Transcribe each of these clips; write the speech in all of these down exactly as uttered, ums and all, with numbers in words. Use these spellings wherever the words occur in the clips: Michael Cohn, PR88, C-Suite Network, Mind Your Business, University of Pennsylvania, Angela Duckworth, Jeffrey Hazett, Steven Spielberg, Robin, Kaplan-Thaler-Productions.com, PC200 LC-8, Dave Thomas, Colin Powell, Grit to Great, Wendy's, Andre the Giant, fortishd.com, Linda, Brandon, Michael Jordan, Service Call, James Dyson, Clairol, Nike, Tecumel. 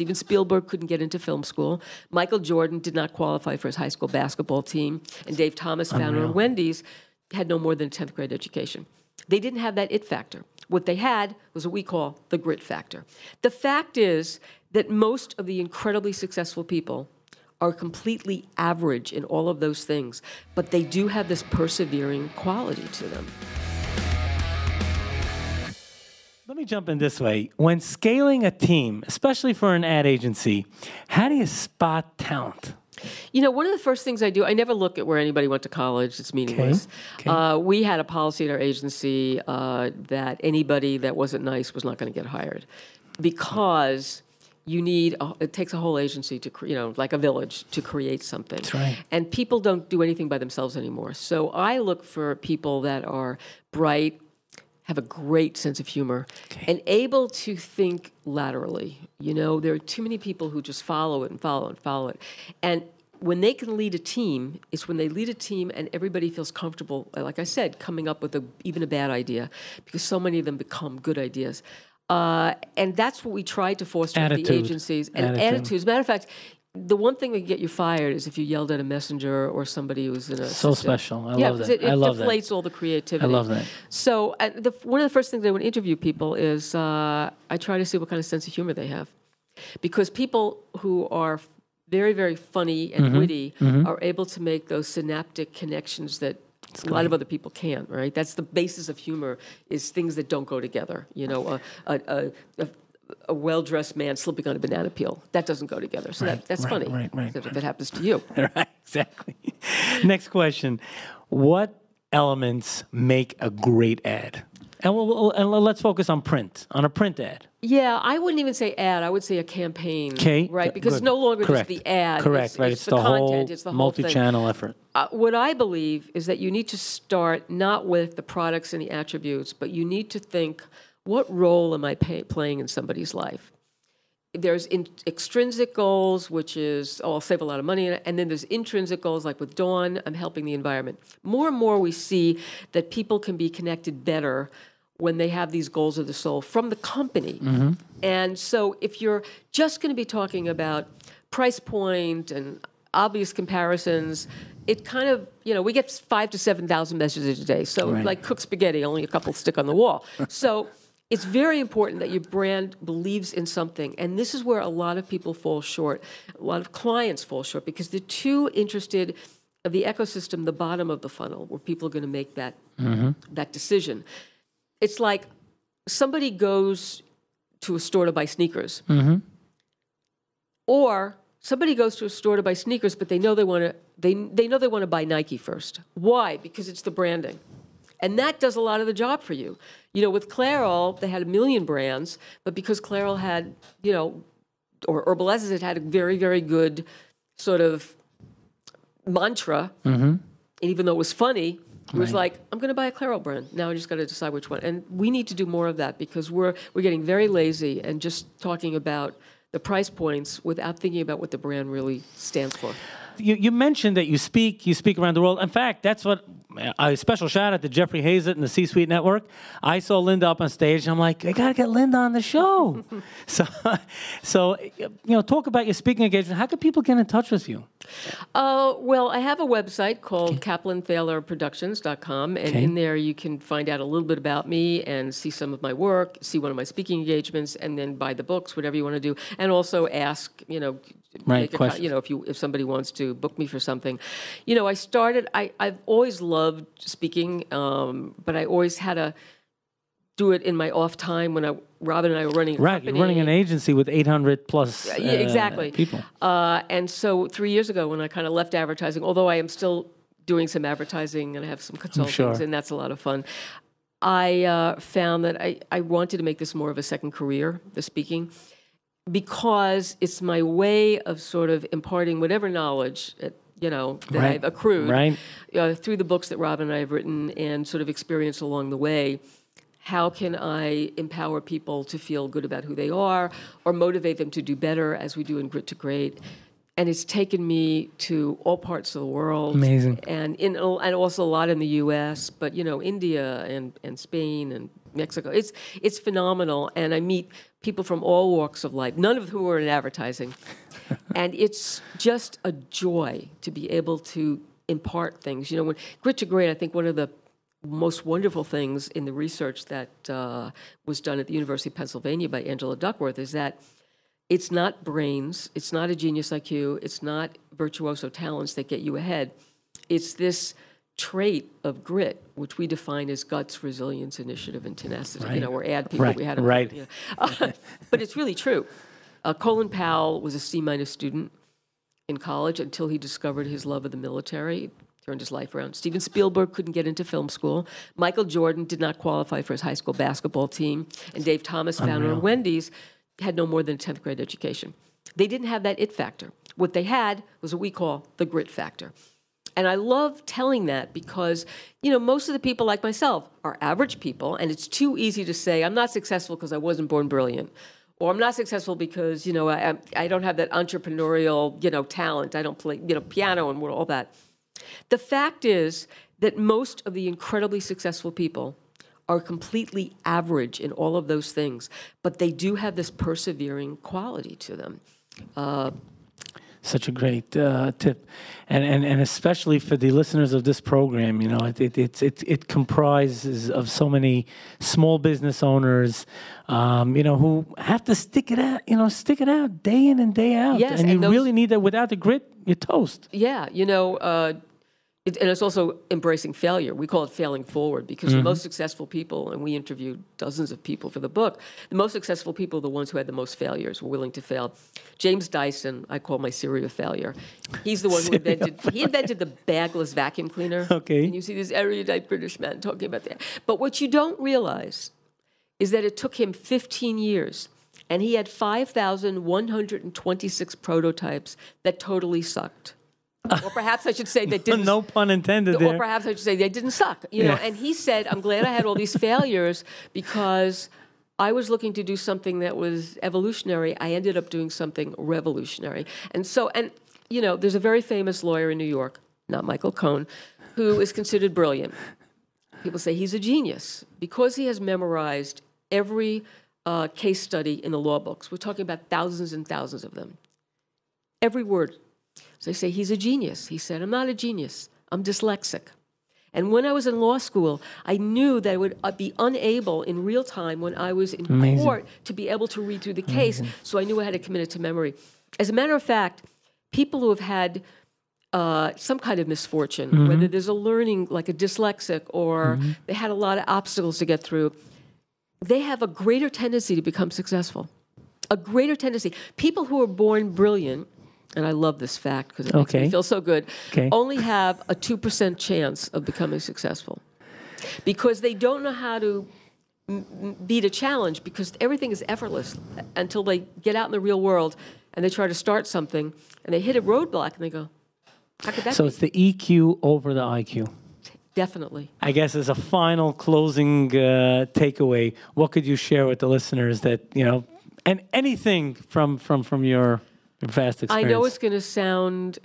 Steven Spielberg couldn't get into film school. Michael Jordan did not qualify for his high school basketball team. And Dave Thomas, founder of Wendy's, had no more than a tenth grade education. They didn't have that it factor. What they had was what we call the grit factor. The fact is that most of the incredibly successful people are completely average in all of those things, but they do have this persevering quality to them. Let me jump in this way. When scaling a team, especially for an ad agency, how do you spot talent? You know, one of the first things I do, I never look at where anybody went to college. It's meaningless. Okay. Okay. Uh, we had a policy at our agency uh, that anybody that wasn't nice was not going to get hired, because you need a, it takes a whole agency to, you know, like a village to create something. That's right. And people don't do anything by themselves anymore. So I look for people that are bright, have a great sense of humor, okay, and able to think laterally. You know, there are too many people who just follow it and follow it and follow it. And when they can lead a team, it's when they lead a team and everybody feels comfortable, like I said, coming up with a, even a bad idea, because so many of them become good ideas. Uh, and that's what we tried to foster Attitude. with the agencies. And Attitude. attitudes. As a matter of fact, the one thing that can get you fired is if you yelled at a messenger or somebody who's in a... So system. special. I yeah, love that. It, it I love that. It deflates all the creativity. I love that. So uh, the, one of the first things I would interview people is uh, I try to see what kind of sense of humor they have. Because people who are very, very funny and mm-hmm. witty mm-hmm. are able to make those synaptic connections that It's a great. lot of other people can't, right? That's the basis of humor, is things that don't go together. You know, a... a, a, a a well-dressed man slipping on a banana peel. That doesn't go together. So right, that, that's right, funny. Right, right, except right. if it happens to you. Right, exactly. Next question. What elements make a great ad? And, we'll, we'll, and let's focus on print, on a print ad. Yeah, I wouldn't even say ad. I would say a campaign. Okay. Right, because Good. it's no longer Correct. just the ad. Correct, it's, right. It's, it's the, the whole content. It's the multi-channel effort. Uh, what I believe is that you need to start not with the products and the attributes, but you need to think, what role am I pay, playing in somebody's life? There's in, extrinsic goals, which is, oh, I'll save a lot of money. And then there's intrinsic goals, like with Dawn, I'm helping the environment. More and more we see that people can be connected better when they have these goals of the soul from the company. Mm-hmm. And so if you're just going to be talking about price point and obvious comparisons, it kind of, you know, we get five to seven thousand messages a day. So right. like cook spaghetti, only a couple stick on the wall. So... It's very important that your brand believes in something, and this is where a lot of people fall short. A lot of clients fall short because they're too interested in the ecosystem, the bottom of the funnel, where people are going to make that, mm-hmm. that decision. It's like somebody goes to a store to buy sneakers, mm-hmm. or somebody goes to a store to buy sneakers, but they know they want to they they know they want to buy Nike first. Why? Because it's the branding. And that does a lot of the job for you. You know, with Clairol, they had a million brands, but because Clairol had, you know, or Herbal Essences, it had a very, very good sort of mantra. Mm-hmm. And even though it was funny, it was right. like, I'm going to buy a Clairol brand. Now I just got to decide which one. And we need to do more of that, because we're, we're getting very lazy and just talking about the price points without thinking about what the brand really stands for. You, you mentioned that you speak, you speak around the world. In fact, that's what, a special shout out to Jeffrey Hazett and the C-Suite Network. I saw Linda up on stage, and I'm like, I got to get Linda on the show. so, so, you know, talk about your speaking engagement. How can people get in touch with you? Uh, well, I have a website called okay. Kaplan Thaler Productions dot com, and okay. in there you can find out a little bit about me and see some of my work, see one of my speaking engagements, and then buy the books, whatever you want to do, and also ask, you know, Right, a, you know, if you if somebody wants to book me for something. You know, I started, I, I've always loved speaking, um, but I always had to do it in my off time when I, Robin and I were running a right, company. You're running an agency with eight hundred plus uh, yeah, exactly. people. Uh, and so three years ago when I kind of left advertising, although I am still doing some advertising and I have some consultings, sure. and that's a lot of fun, I uh, found that I, I wanted to make this more of a second career, the speaking, because it's my way of sort of imparting whatever knowledge, you know, that right. I've accrued right. uh, through the books that Robin and I have written and sort of experienced along the way. How can I empower people to feel good about who they are, or motivate them to do better, as we do in Grit to Great? And it's taken me to all parts of the world. Amazing. And, in, and also a lot in the U S, but, you know, India and, and Spain and Mexico. It's, it's phenomenal, and I meet people from all walks of life, none of whom were in advertising. And it's just a joy to be able to impart things. You know, when Grit to Great, I think one of the most wonderful things in the research that uh, was done at the University of Pennsylvania by Angela Duckworth is that it's not brains, it's not a genius I Q, it's not virtuoso talents that get you ahead. It's this trait of grit, which we define as guts, resilience, initiative, and tenacity. Right. You know, or ad people. Right. We had them. Right. You know. uh, but it's really true. Uh, Colin Powell was a C minus student in college until he discovered his love of the military, turned his life around. Steven Spielberg couldn't get into film school. Michael Jordan did not qualify for his high school basketball team. And Dave Thomas, founder of Wendy's, had no more than a tenth grade education. They didn't have that it factor. What they had was what we call the grit factor. And I love telling that because, you know, most of the people like myself are average people, and it's too easy to say, I'm not successful because I wasn't born brilliant. Or I'm not successful because, you know, I, I don't have that entrepreneurial, you know, talent. I don't play, you know, piano and all that. The fact is that most of the incredibly successful people are completely average in all of those things, but they do have this persevering quality to them. Uh, Such a great uh, tip, and, and and especially for the listeners of this program, you know, it it it it, it comprises of so many small business owners, um, you know, who have to stick it out, you know, stick it out day in and day out. Yes, and, and you those, really need that. Without the grit, you're toast. Yeah, you know, uh, it, and it's also embracing failure. We call it failing forward because mm-hmm. the most successful people, and we interviewed dozens of people for the book, the most successful people are the ones who had the most failures, were willing to fail. James Dyson, I call my serial failure. He's the one who invented, he invented the bagless vacuum cleaner. Okay. And you see this erudite British man talking about that. But what you don't realize is that it took him fifteen years, and he had five thousand one hundred twenty-six prototypes that totally sucked. Or perhaps I should say they didn't. No pun intended there. Or perhaps I should say they didn't suck. You know, yeah. And he said, I'm glad I had all these failures because I was looking to do something that was evolutionary. I ended up doing something revolutionary. And so, and you know, there's a very famous lawyer in New York, not Michael Cohn, who is considered brilliant. People say he's a genius because he has memorized every uh, case study in the law books. We're talking about thousands and thousands of them. Every word. So they say, he's a genius. He said, I'm not a genius. I'm dyslexic. And when I was in law school, I knew that I would be unable in real time when I was in Amazing. Court to be able to read through the case. Amazing. So I knew I had to commit it to memory. As a matter of fact, people who have had uh, some kind of misfortune, mm-hmm. whether there's a learning like a dyslexic or mm-hmm. they had a lot of obstacles to get through, they have a greater tendency to become successful. A greater tendency. People who are born brilliant, and I love this fact because it okay. makes me feel so good, okay. only have a two percent chance of becoming successful because they don't know how to m beat a challenge because everything is effortless until they get out in the real world and they try to start something and they hit a roadblock and they go, how could that so be? It's the E Q over the I Q. Definitely. I guess as a final closing uh, takeaway, what could you share with the listeners that, you know, and anything from, from, from your... vast experience. I know it's going to sound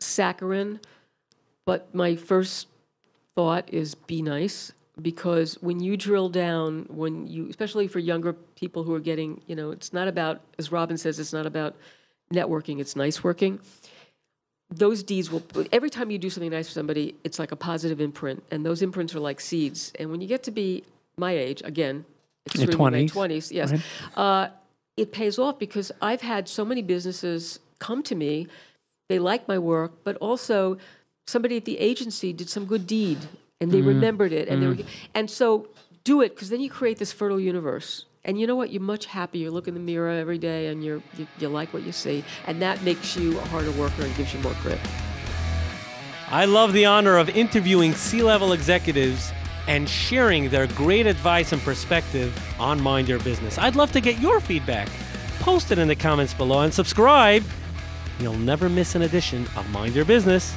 saccharine, but my first thought is be nice, because when you drill down, when you, especially for younger people who are getting, you know, it's not about, as Robin says, it's not about networking, it's nice working. Those deeds will, every time you do something nice for somebody, it's like a positive imprint, and those imprints are like seeds. And when you get to be my age, again, extremely twenties. twenties, yes. Right. Uh, it pays off because I've had so many businesses come to me. They like my work, but also somebody at the agency did some good deed and they mm. remembered it. And, mm. they were, and so do it, because then you create this fertile universe. And you know what? You're much happier. You look in the mirror every day and you're, you, you like what you see. And that makes you a harder worker and gives you more grit. I love the honor of interviewing C level executives and sharing their great advice and perspective on Mind Your Business. I'd love to get your feedback. Post it in the comments below and subscribe. You'll never miss an edition of Mind Your Business.